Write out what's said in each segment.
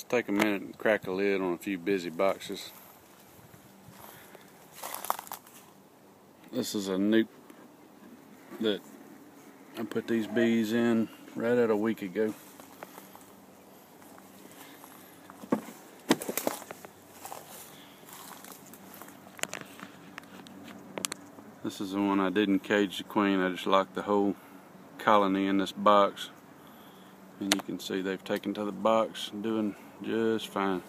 Let's take a minute and crack a lid on a few busy boxes. This is a nuke that I put these bees in right at a week ago. This is the one I didn't cage the queen. I just locked the whole colony in this box. And you can see they've taken to the box and doing just fine.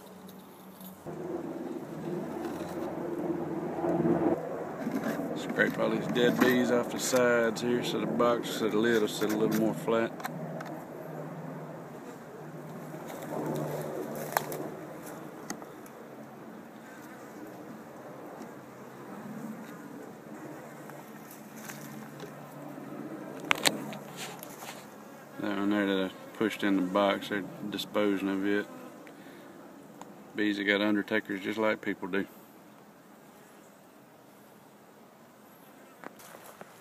Scraped all these dead bees off the sides here so the box, so the lid will sit a little more flat. That one there that I pushed in the box, they're disposing of it. Bees have got undertakers just like people do.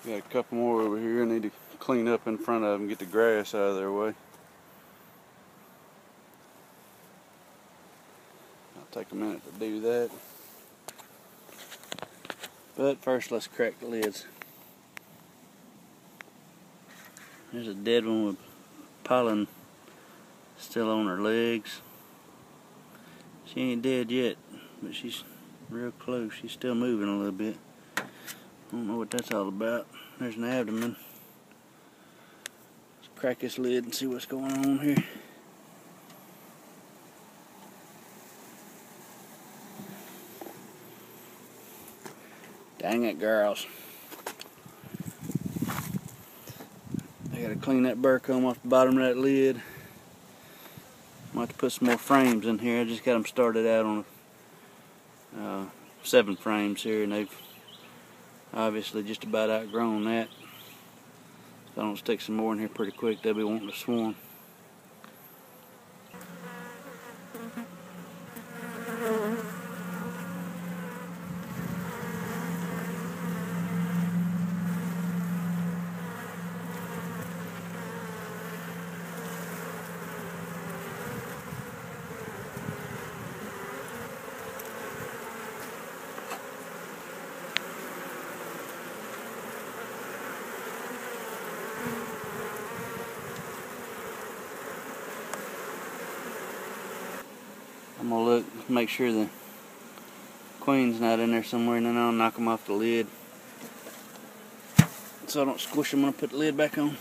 Got a couple more over here. I need to clean up in front of them, get the grass out of their way. I'll take a minute to do that. But first, let's crack the lids. There's a dead one with pollen still on her legs. She ain't dead yet, but she's real close. She's still moving a little bit. I don't know what that's all about. There's an abdomen. Let's crack this lid and see what's going on here. Dang it, girls. I gotta clean that burr comb off the bottom of that lid. I'm gonna have to put some more frames in here. I just got them started out on 7 frames here, and they've obviously just about outgrown that. If I don't stick some more in here pretty quick, they'll be wanting to swarm. I'm going to look, make sure the queen's not in there somewhere, and then I'll knock them off the lid. So I don't squish them when I put the lid back on.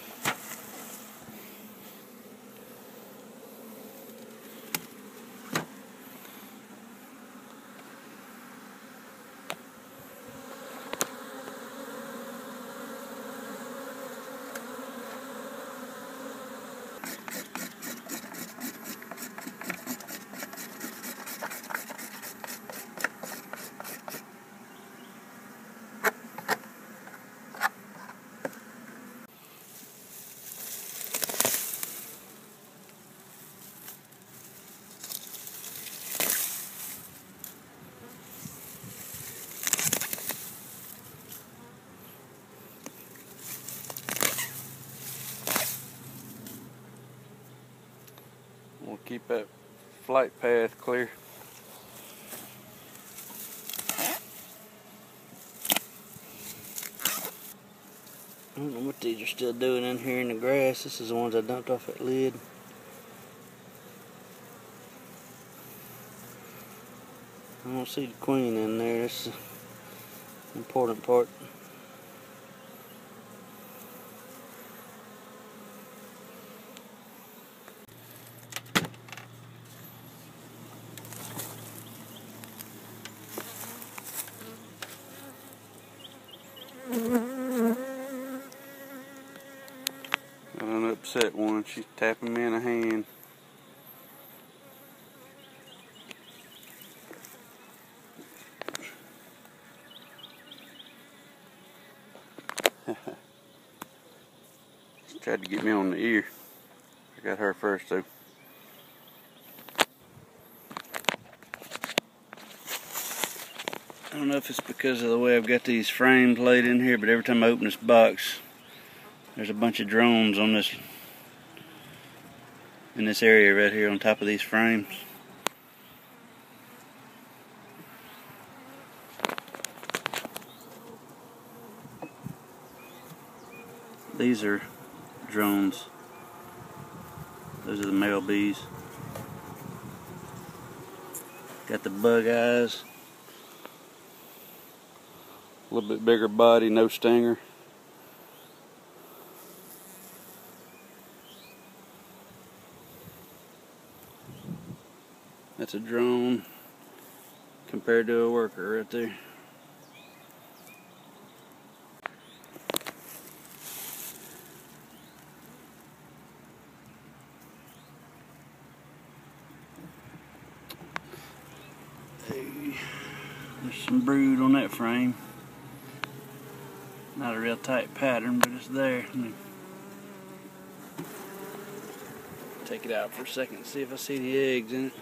Keep that flight path clear. I don't know what these are still doing in here in the grass. This is the ones I dumped off that lid. I don't see the queen in there. That's the important part. An upset one, she's tapping me in the hand. She tried to get me on the ear. I got her first though. I don't know if it's because of the way I've got these frames laid in here, but every time I open this box, there's a bunch of drones on this, in this area right here on top of these frames. These are drones. Those are the male bees. Got the bug eyes. A little bit bigger body, no stinger. That's a drone compared to a worker right there. There's some brood on that frame. Not a real tight pattern, but it's there. Let me take it out for a second and see if I see the eggs in it.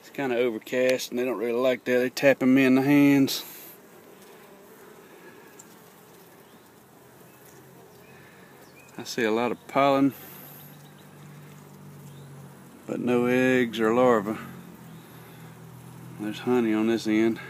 It's kind of overcast and they don't really like that. They're tapping me in the hands. I see a lot of pollen, but no eggs or larvae. There's honey on this end.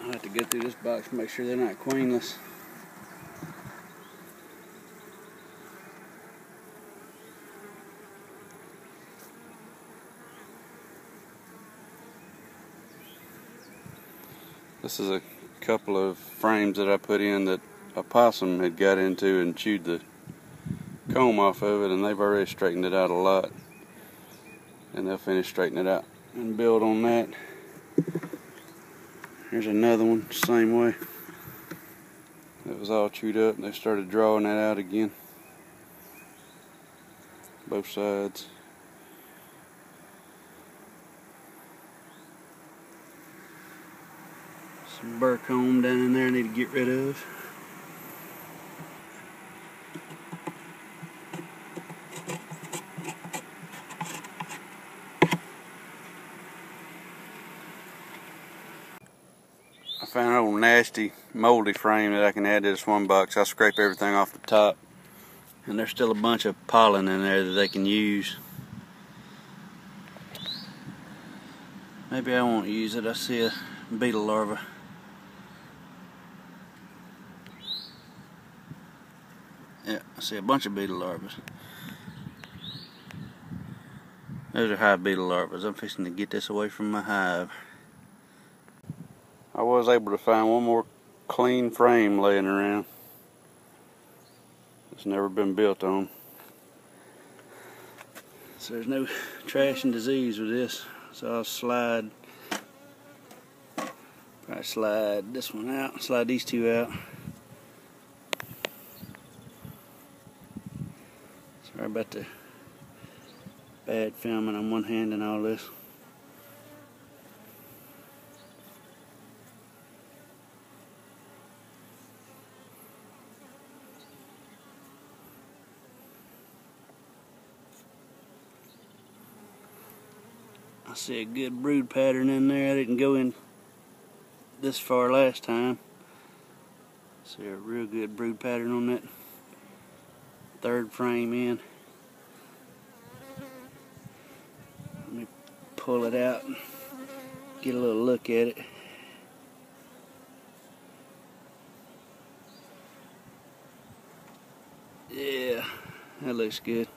I'll have to get through this box to make sure they're not queenless. This is a couple of frames that I put in that a possum had got into and chewed the comb off of it, and they've already straightened it out a lot. And they'll finish straightening it out and build on that. Here's another one, same way. It was all chewed up and they started drawing that out again. Both sides. Some burr comb down in there I need to get rid of. I found an old nasty moldy frame that I can add to this one box. I scrape everything off the top, and there's still a bunch of pollen in there that they can use. Maybe I won't use it. I see a beetle larva. Yeah, I see a bunch of beetle larvae. Those are hive beetle larvae. I'm fixing to get this away from my hive. I was able to find one more clean frame laying around. It's never been built on. So there's no trash and disease with this. So I'll slide this one out, slide these two out. Sorry about the bad filming on one hand and all this. I see a good brood pattern in there. I didn't go in this far last time. See a real good brood pattern on that third frame in. Let me pull it out and get a little look at it. Yeah, that looks good.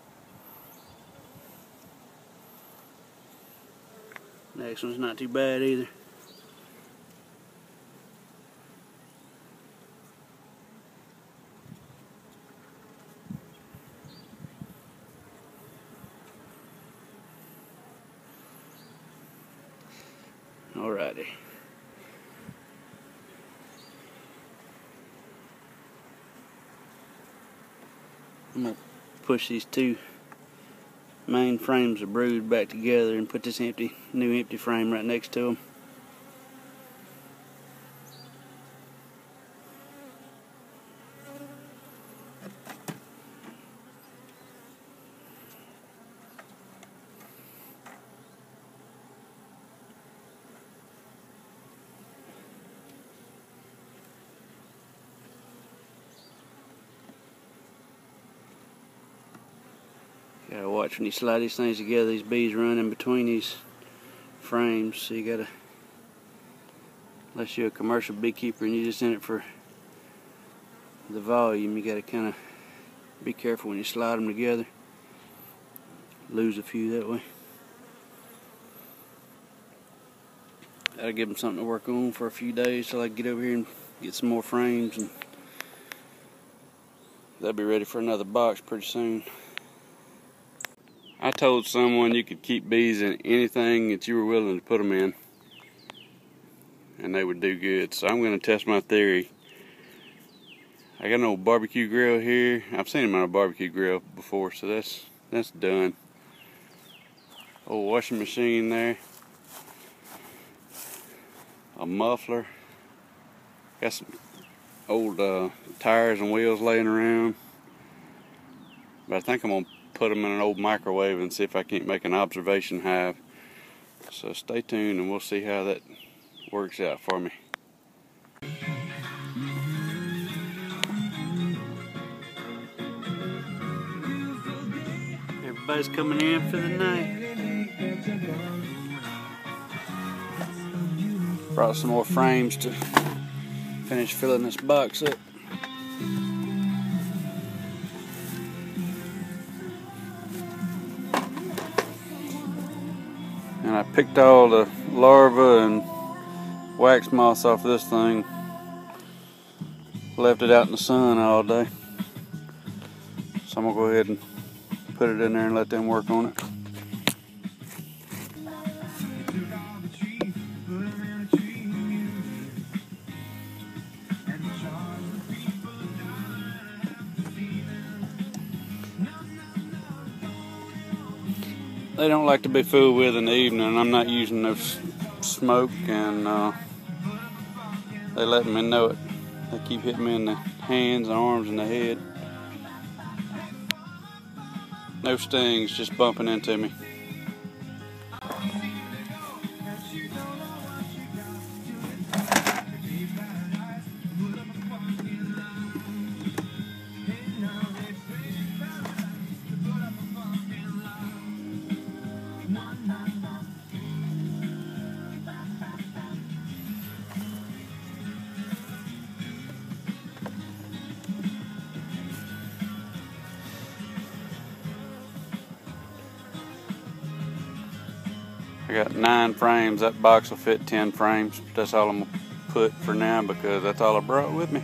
Next one's not too bad either. Alrighty. I'm going to push these two main frames of brood back together and put this new empty frame right next to them. Gotta watch when you slide these things together, these bees run in between these frames, so you gotta, unless you're a commercial beekeeper and you're just in it for the volume, you gotta kinda be careful when you slide them together. Lose a few that way. That'll give them something to work on for a few days till I get over here and get some more frames, and they'll be ready for another box pretty soon. I told someone you could keep bees in anything that you were willing to put them in, and they would do good. So I'm going to test my theory. I got an old barbecue grill here. I've seen them on a barbecue grill before, so that's done. Old washing machine there. A muffler. Got some old tires and wheels laying around. But I think I'm going to put them in an old microwave and see if I can't make an observation hive. So stay tuned and we'll see how that works out for me. Everybody's coming in for the night. Brought some more frames to finish filling this box up. And I picked all the larvae and wax moss off this thing. Left it out in the sun all day. So I'm gonna go ahead and put it in there and let them work on it. They don't like to be fooled with in the evening. I'm not using no smoke, and they let me know it. They keep hitting me in the hands and arms and the head. No stings, just bumping into me. I got 9 frames. That box will fit 10 frames. That's all I'm gonna put for now because that's all I brought with me.